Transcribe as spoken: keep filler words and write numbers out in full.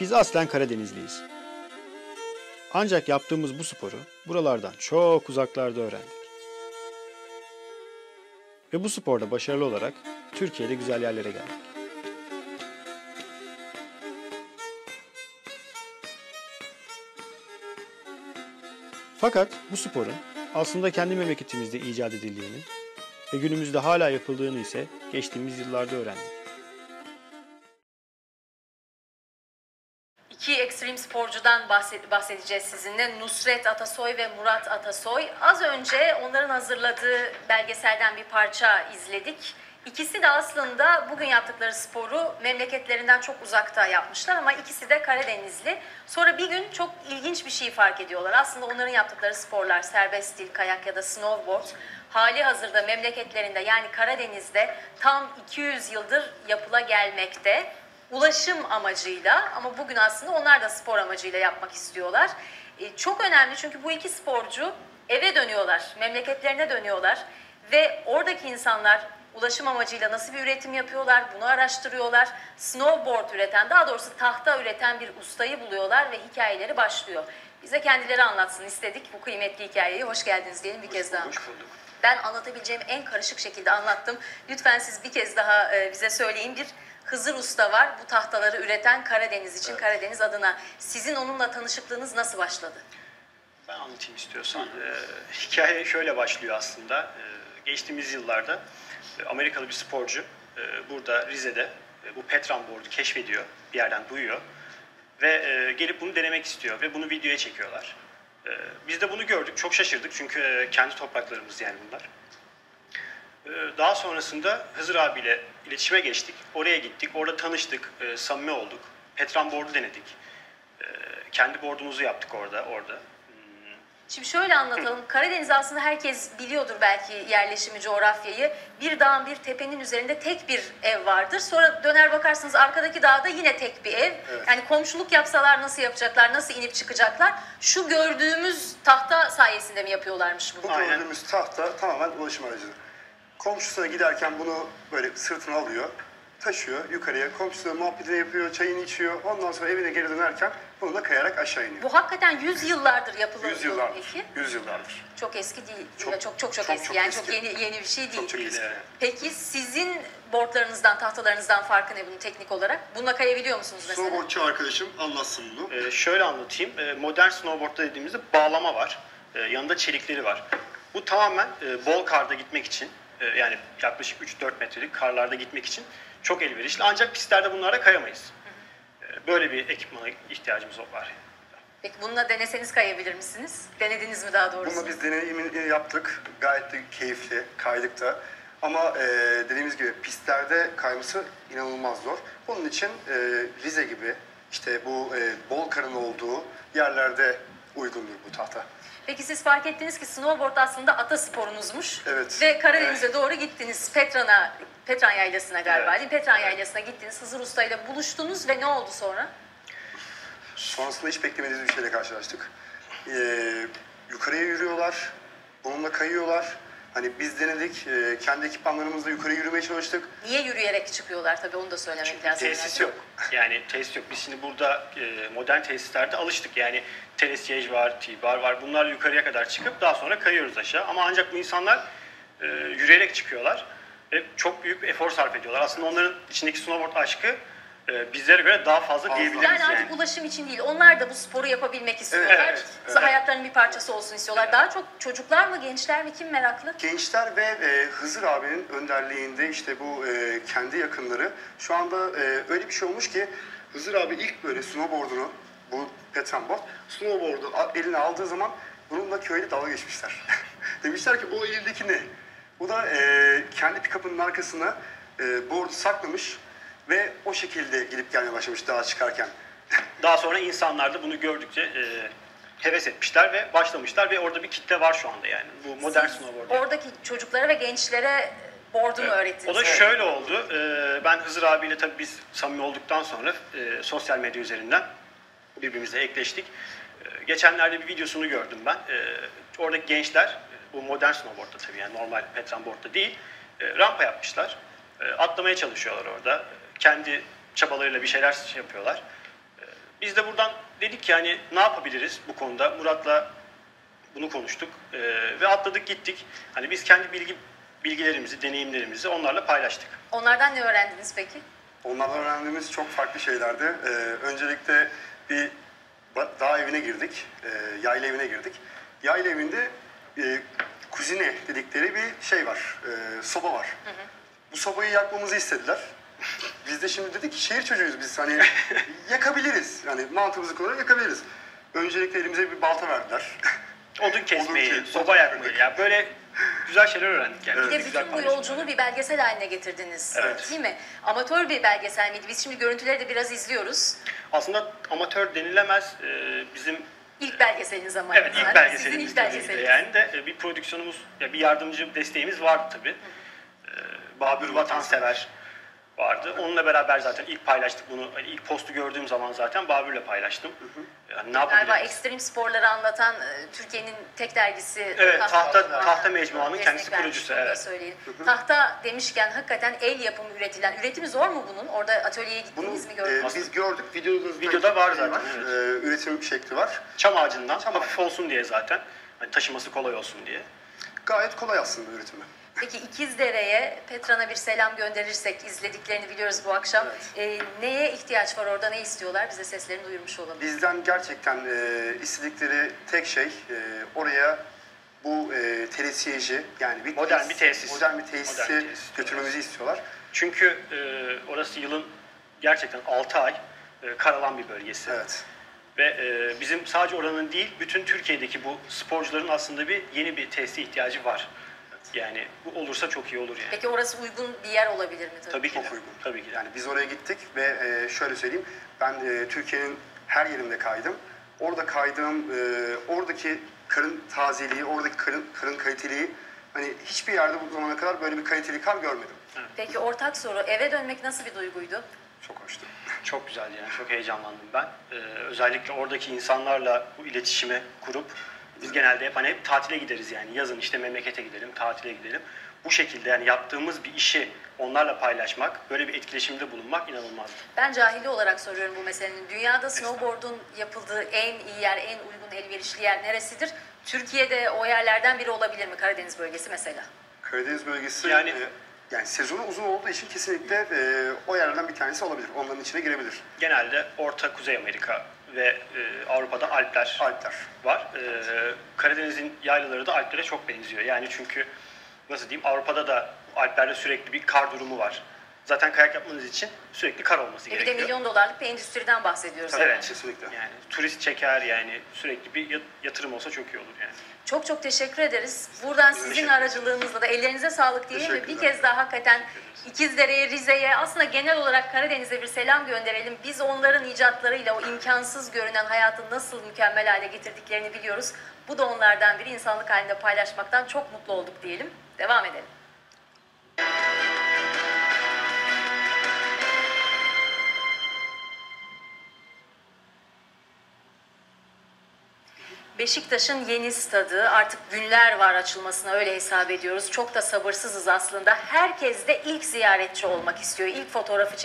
Biz aslen Karadenizliyiz. Ancak yaptığımız bu sporu buralardan çok uzaklarda öğrendik. Ve bu sporda başarılı olarak Türkiye'de güzel yerlere geldik. Fakat bu sporun aslında kendi memleketimizde icat edildiğini ve günümüzde hala yapıldığını ise geçtiğimiz yıllarda öğrendik. İki ekstrem sporcudan bahsede bahsedeceğiz sizinle. Nusret Atasoy ve Murat Atasoy. Az önce onların hazırladığı belgeselden bir parça izledik. İkisi de aslında bugün yaptıkları sporu memleketlerinden çok uzakta yapmışlar ama ikisi de Karadenizli. Sonra bir gün çok ilginç bir şey fark ediyorlar. Aslında onların yaptıkları sporlar serbest stil, kayak ya da snowboard. Hali hazırda memleketlerinde, yani Karadeniz'de tam iki yüz yıldır yapıla gelmekte. Ulaşım amacıyla, ama bugün aslında onlar da spor amacıyla yapmak istiyorlar. E, çok önemli, çünkü bu iki sporcu eve dönüyorlar, memleketlerine dönüyorlar ve oradaki insanlar ulaşım amacıyla nasıl bir üretim yapıyorlar, bunu araştırıyorlar. Snowboard üreten, daha doğrusu tahta üreten bir ustayı buluyorlar ve hikayeleri başlıyor. Bize kendileri anlatsın istedik bu kıymetli hikayeyi. Hoş geldiniz diyelim bir hoş, kez daha. Hoş bulduk. Ben anlatabileceğim en karışık şekilde anlattım. Lütfen siz bir kez daha e, bize söyleyin. Bir Hızır Usta var, bu tahtaları üreten Karadeniz için, evet. Karadeniz adına. Sizin onunla tanışıklığınız nasıl başladı? Ben anlatayım istiyorsan. Ee, hikaye şöyle başlıyor aslında. Ee, geçtiğimiz yıllarda Amerikalı bir sporcu e, burada Rize'de e, bu Petran Board'u keşfediyor, bir yerden duyuyor. Ve e, gelip bunu denemek istiyor ve bunu videoya çekiyorlar. E, biz de bunu gördük, çok şaşırdık çünkü e, kendi topraklarımız yani bunlar. Daha sonrasında Hızır abiyle iletişime geçtik. Oraya gittik, orada tanıştık, e, samimi olduk. Petran board'u denedik. E, kendi board'umuzu yaptık orada. orada. Hmm. Şimdi şöyle anlatalım. Hı. Karadeniz aslında herkes biliyordur belki yerleşimi, coğrafyayı. Bir dağın, bir tepenin üzerinde tek bir ev vardır. Sonra döner bakarsınız arkadaki dağda yine tek bir ev. Evet. Yani komşuluk yapsalar nasıl yapacaklar, nasıl inip çıkacaklar? Şu gördüğümüz tahta sayesinde mi yapıyorlarmış bunu? Bu gördüğümüz tahta tamamen ulaşım aracı. Komşusuna giderken bunu böyle sırtına alıyor, taşıyor yukarıya, komşusuna muhabbetini yapıyor, çayını içiyor. Ondan sonra evine geri dönerken bunu da kayarak aşağı iniyor. Bu hakikaten yüz yıllardır yapılan bir şey. yüz yıllardır. Çok eski değil. Çok çok çok, çok, çok eski. Çok yani eski. Çok yeni yeni bir şey değil. Çok, çok eski. Peki sizin boardlarınızdan, tahtalarınızdan farkı ne bunun teknik olarak? Bununla kayabiliyor musunuz mesela? Snowboardçı arkadaşım anlatsın bunu. Ee, şöyle anlatayım. Ee, modern snowboard'da dediğimizde bağlama var. Ee, yanında çelikleri var. Bu tamamen e, bol karda gitmek için. Yani yaklaşık üç dört metrelik karlarda gitmek için çok elverişli. Ancak pistlerde bunlara kayamayız. Hı hı. Böyle bir ekipmana ihtiyacımız var. Peki bununla deneseniz kayabilir misiniz? Denediniz mi daha doğrusu? Bunu biz deneyimini yaptık. Gayet de keyifli, kaydık da. Ama e, dediğimiz gibi pistlerde kayması inanılmaz zor. Bunun için e, Rize gibi işte bu e, bol karın olduğu yerlerde uygundur bu tahta. Peki siz fark ettiniz ki snowboard aslında atasporunuzmuş. Evet. Ve Karadeniz'e evet. doğru gittiniz. Petran'a, Petran Yaylası'na galiba evet. değil Petran evet. Yaylası'na gittiniz. Hızır Usta ile buluştunuz ve ne oldu sonra? Sonrasında hiç beklemediğimiz bir şeyle karşılaştık. Ee, yukarıya yürüyorlar. Onunla kayıyorlar. Hani biz denedik. E, kendi ekipmanlarımızla yukarıya yürümeye çalıştık. Niye yürüyerek çıkıyorlar? Tabii onu da söylemek Çünkü lazım. Tesis yok. Yani tesis yok. Biz şimdi burada e, modern tesislerde alıştık. Yani telesiyej var, tibar var. Bunlar yukarıya kadar çıkıp daha sonra kayıyoruz aşağı. Ama ancak bu insanlar e, yürüyerek çıkıyorlar. Ve çok büyük bir efor sarf ediyorlar. Aslında onların içindeki snowboard aşkı e, bizlere göre daha fazla, fazla. diyebiliriz. Yani, yani artık ulaşım için değil. Onlar da bu sporu yapabilmek istiyorlar. Evet, evet. Hayatlarının bir parçası olsun istiyorlar. Evet. Daha çok çocuklar mı, gençler mi? Kim meraklı? Gençler ve e, Hızır abinin önderliğinde işte bu e, kendi yakınları. Şu anda e, öyle bir şey olmuş ki Hızır abi ilk böyle snowboard'unu bu Petran Board, snowboard'u eline aldığı zaman bununla köyde dalga geçmişler. Demişler ki o elindeki ne? O da e, kendi pikapının arkasına e, board'u saklamış ve o şekilde gidip gelmeye başlamış dağa çıkarken. Daha sonra insanlar da bunu gördükçe e, heves etmişler ve başlamışlar ve orada bir kitle var şu anda yani. Bu modern snowboard. Oradaki çocuklara ve gençlere board'unu evet. öğrettiniz. O da evet. şöyle oldu. E, ben Hızır abiyle tabii biz samimi olduktan sonra e, sosyal medya üzerinden birbirimize ekleştik. Geçenlerde bir videosunu gördüm ben. Oradaki gençler Bu modern snowboard'da tabii, yani normal Petran Board'da değil. E, rampa yapmışlar. E, atlamaya çalışıyorlar orada. Kendi çabalarıyla bir şeyler yapıyorlar. E, biz de buradan dedik ki hani ne yapabiliriz bu konuda? Murat'la bunu konuştuk e, ve atladık gittik. Hani biz kendi bilgi bilgilerimizi, deneyimlerimizi onlarla paylaştık. Onlardan ne öğrendiniz peki? Onlardan öğrendiğimiz çok farklı şeylerdi. E, öncelikle bir dağ evine girdik. E, yayla evine girdik. Yayla evinde e, kuzine dedikleri bir şey var. E, soba var. Hı hı. Bu sobayı yakmamızı istediler. Biz de şimdi dedik ki şehir çocuğuyuz biz. Hani yakabiliriz. Yani mantığımızı kullanarak yakabiliriz. Öncelikle elimize bir balta verdiler. Odun kesmeyi, Odun soba yakmayı. Ya böyle güzel şeyler öğrendik yani. Bir de bütün bu yolculuğu bir belgesel haline getirdiniz. Evet. Değil mi? Amatör bir belgesel miydi? Biz şimdi görüntüleri de biraz izliyoruz. Aslında amatör denilemez. Ee, bizim ilk belgeseliniz ama. Evet, ilk belgeseliniz. Sizin ilk belgeseliniz. Yani de bir prodüksiyonumuz, bir yardımcı desteğimiz vardı tabii. Ee, Babür Vatansever vardı. Onunla beraber zaten ilk paylaştık bunu. İlk postu gördüğüm zaman zaten Babür'le paylaştım. Hı hı. Yani ne yapabiliriz? Galiba ekstrem sporları anlatan Türkiye'nin tek dergisi. Evet, Tahta, tahta Mecmua'nın kendisi kurucusu. Evet. Tahta demişken hakikaten el yapımı üretilen. Üretimi zor mu bunun? Orada atölyeye gittiniz mi gördünüz? E, biz gördük. Videoda, Videoda var zaten. Var. Evet. E, üretim şekli var. Çam ağacından. Çam hafif olsun diye zaten. Yani taşıması kolay olsun diye. Gayet kolay aslında üretimi. Peki İkizdere'ye, Petran'a bir selam gönderirsek, izlediklerini biliyoruz bu akşam. Evet. E, neye ihtiyaç var orada, ne istiyorlar? Bize seslerini duyurmuş olalım. Bizden gerçekten e, istedikleri tek şey e, oraya bu e, telesiyeci, yani bir modern, tesis, bir tesis. modern bir tesisi modern tesis. götürmemizi istiyorlar. Çünkü e, orası yılın gerçekten altı ay e, karalan bir bölgesi. Evet. Ve e, bizim sadece oranın değil, bütün Türkiye'deki bu sporcuların aslında bir yeni bir tesise ihtiyacı var. Yani bu olursa çok iyi olur yani. Peki orası uygun bir yer olabilir mi? Tabii, tabii ki de. Çok uygun. Tabii ki de. Yani biz oraya gittik ve e, şöyle söyleyeyim. Ben e, Türkiye'nin her yerinde kaydım. Orada kaydığım, e, oradaki karın tazeliği, oradaki karın, karın kaliteliği. Hani hiçbir yerde bu zamana kadar böyle bir kaliteli kar görmedim. Evet. Peki ortak soru, eve dönmek nasıl bir duyguydu? Çok hoştu. Çok güzeldi yani. Çok heyecanlandım ben. Ee, özellikle oradaki insanlarla bu iletişimi kurup, biz genelde hep, hani hep tatile gideriz yani, yazın işte memlekete gidelim, tatile gidelim. Bu şekilde yani yaptığımız bir işi onlarla paylaşmak, böyle bir etkileşimde bulunmak inanılmaz. Ben cahili olarak soruyorum bu meselenin. Dünyada snowboard'un yapıldığı en iyi yer, en uygun, elverişli yer neresidir? Türkiye'de o yerlerden biri olabilir mi? Karadeniz bölgesi mesela. Karadeniz bölgesi yani, e, yani sezonu uzun olduğu için kesinlikle e, o yerlerden bir tanesi olabilir. Onların içine girebilir. Genelde Orta Kuzey Amerika ve e, Avrupa'da Alpler, Alpler. var. E, evet. Karadeniz'in yaylaları da Alplere çok benziyor. Yani çünkü nasıl diyeyim, Avrupa'da da Alplerde sürekli bir kar durumu var. Zaten kayak yapmanız için sürekli kar olması e, gerekiyor. Bir de milyon dolarlık bir endüstriden bahsediyoruz. Evet, yani. Kesinlikle. Yani turist çeker, yani sürekli bir yatırım olsa çok iyi olur yani. Çok çok teşekkür ederiz. Buradan sizin aracılığınızla da ellerinize sağlık diyeyim ve bir kez daha hakikaten İkizdere'ye, Rize'ye, aslında genel olarak Karadeniz'e bir selam gönderelim. Biz onların icatlarıyla o imkansız görünen hayatı nasıl mükemmel hale getirdiklerini biliyoruz. Bu da onlardan biri. İnsanlık halinde paylaşmaktan çok mutlu olduk diyelim. Devam edelim. Beşiktaş'ın yeni stadı, artık günler var açılmasına, öyle hesap ediyoruz. Çok da sabırsızız aslında. Herkes de ilk ziyaretçi olmak istiyor. İlk fotoğrafı çek